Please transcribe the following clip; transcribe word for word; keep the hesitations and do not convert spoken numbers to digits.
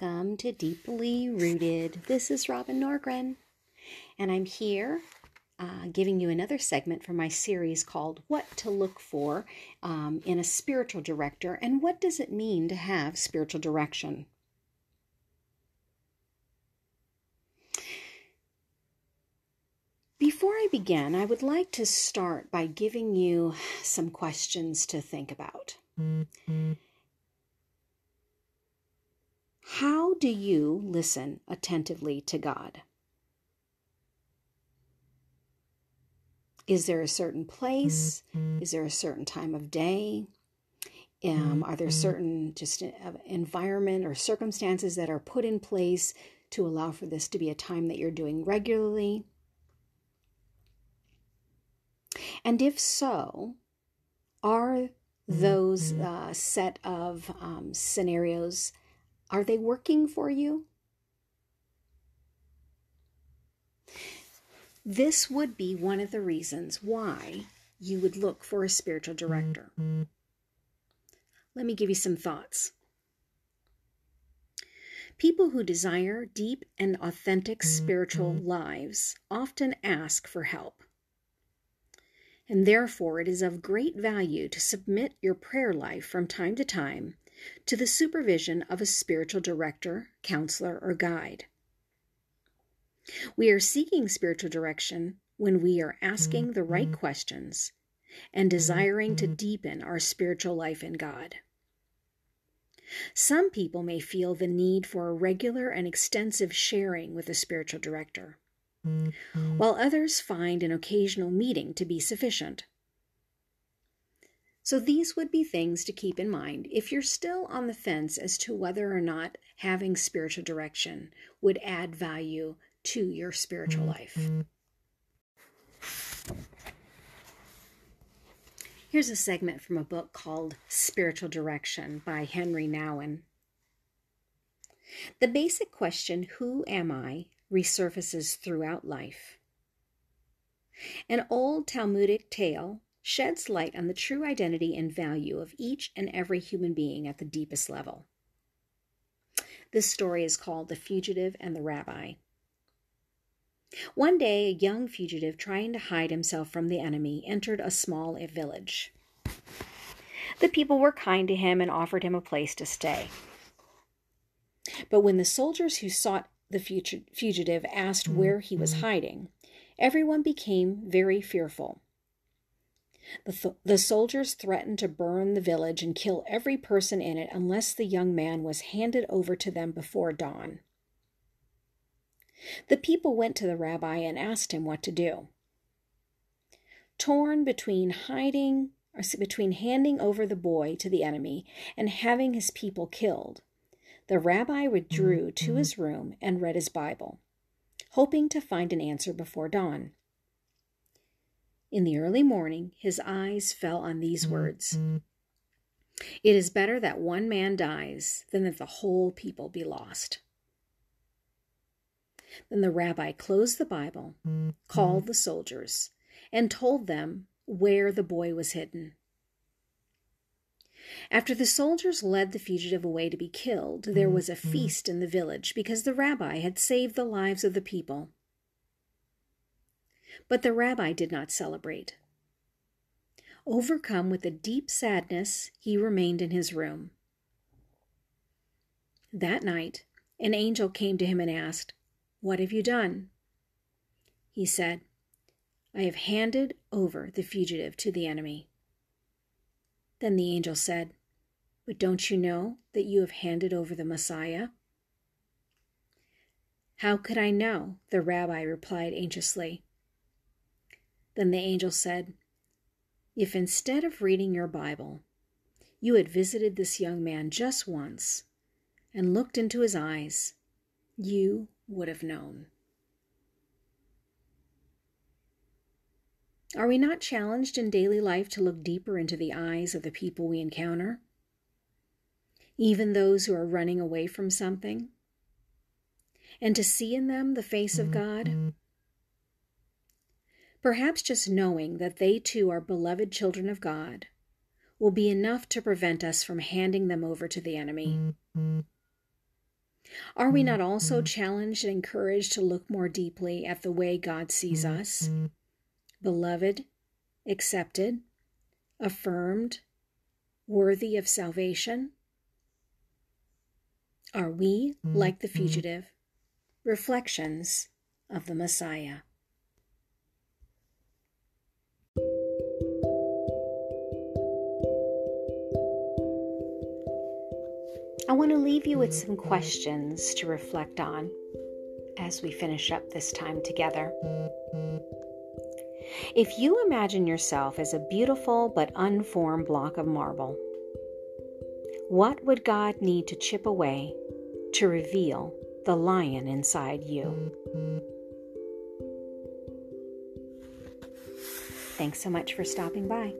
welcome to Deeply Rooted. This is Robin Norgren, and I'm here uh, giving you another segment from my series called What to Look for um, in a Spiritual Director and What Does It Mean to Have Spiritual Direction. Before I begin, I would like to start by giving you some questions to think about. Mm-hmm. How do you listen attentively to God? Is there a certain place? Is there a certain time of day? Um, are there certain just environment or circumstances that are put in place to allow for this to be a time that you're doing regularly? And if so, are those uh, set of um, scenarios, are they working for you? This would be one of the reasons why you would look for a spiritual director. Let me give you some thoughts. People who desire deep and authentic spiritual lives often ask for help. And therefore, it is of great value to submit your prayer life from time to time to the supervision of a spiritual director, counselor, or guide. We are seeking spiritual direction when we are asking the right questions and desiring to deepen our spiritual life in God. Some people may feel the need for a regular and extensive sharing with a spiritual director, while others find an occasional meeting to be sufficient. So these would be things to keep in mind if you're still on the fence as to whether or not having spiritual direction would add value to your spiritual life. Here's a segment from a book called Spiritual Direction by Henry Nouwen. The basic question, "Who am I?" resurfaces throughout life. An old Talmudic tale sheds light on the true identity and value of each and every human being at the deepest level. This story is called The Fugitive and the Rabbi. One day, a young fugitive trying to hide himself from the enemy entered a small village. The people were kind to him and offered him a place to stay. But when the soldiers who sought the fugitive asked where he was hiding, everyone became very fearful. The, th- the soldiers threatened to burn the village and kill every person in it unless the young man was handed over to them before dawn. The people went to the rabbi and asked him what to do. Torn between hiding, or between handing over the boy to the enemy and having his people killed, the rabbi withdrew to his room and read his Bible, hoping to find an answer before dawn. In the early morning, his eyes fell on these words: "It is better that one man dies than that the whole people be lost." Then the rabbi closed the Bible, called the soldiers, and told them where the boy was hidden. After the soldiers led the fugitive away to be killed, there was a feast in the village because the rabbi had saved the lives of the people. But the rabbi did not celebrate. Overcome with a deep sadness, he remained in his room. That night, an angel came to him and asked, "What have you done?" He said, "I have handed over the fugitive to the enemy." Then the angel said, "But don't you know that you have handed over the Messiah?" "How could I know?" the rabbi replied anxiously. Then the angel said, "If instead of reading your Bible, you had visited this young man just once and looked into his eyes, you would have known." Are we not challenged in daily life to look deeper into the eyes of the people we encounter? Even those who are running away from something? And to see in them the face of God? Perhaps just knowing that they too are beloved children of God will be enough to prevent us from handing them over to the enemy. Are we not also challenged and encouraged to look more deeply at the way God sees us? Beloved, accepted, affirmed, worthy of salvation? Are we like the fugitive? Reflections of the Messiah. I want to leave you with some questions to reflect on as we finish up this time together. If you imagine yourself as a beautiful but unformed block of marble, what would God need to chip away to reveal the lion inside you? Thanks so much for stopping by.